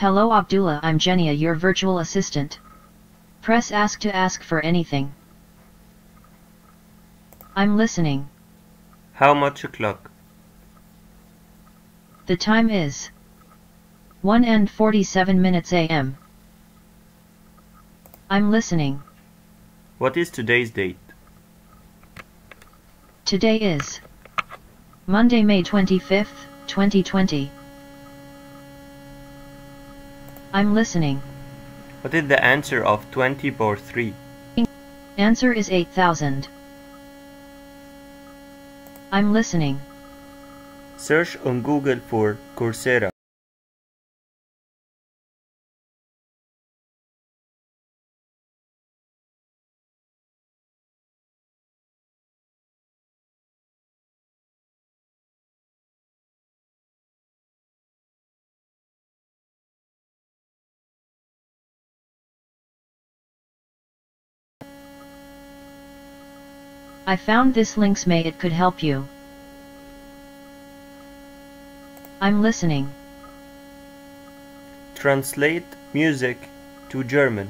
Hello Abdullah, I'm Genia, your virtual assistant. Press ask to ask for anything. I'm listening. How much o'clock? The time is 1:47 a.m. I'm listening. What is today's date? Today is Monday, May 25th, 2020. I'm listening. What is the answer of 20 over 3? Answer is 8,000. I'm listening. Search on Google for Coursera. I found this links may it could help you. I'm listening. Translate music to German.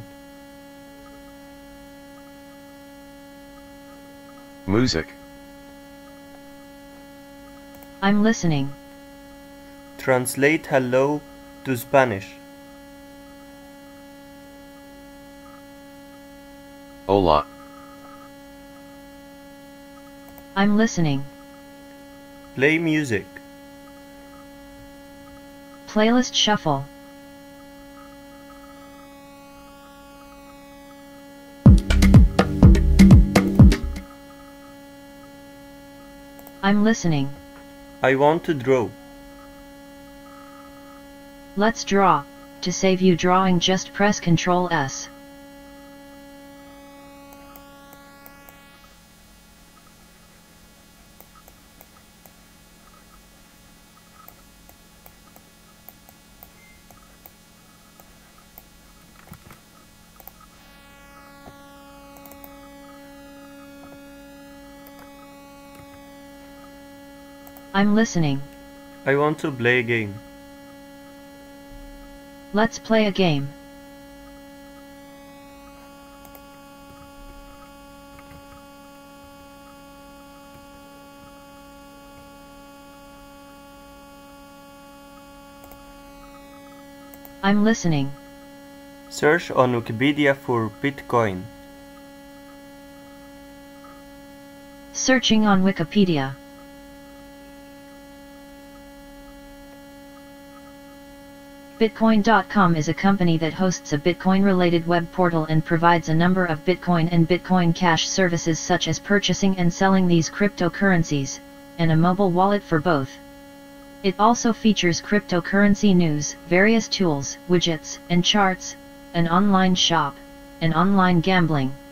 Music. I'm listening. Translate hello to Spanish. Hola. I'm listening. Play music. Playlist shuffle. I'm listening. I want to draw. Let's draw. To save you drawing, just press Ctrl S. I'm listening. I want to play a game. Let's play a game. I'm listening. Search on Wikipedia for Bitcoin. Searching on Wikipedia. Bitcoin.com is a company that hosts a Bitcoin-related web portal and provides a number of Bitcoin and Bitcoin Cash services such as purchasing and selling these cryptocurrencies, and a mobile wallet for both. It also features cryptocurrency news, various tools, widgets, and charts, an online shop, and online gambling.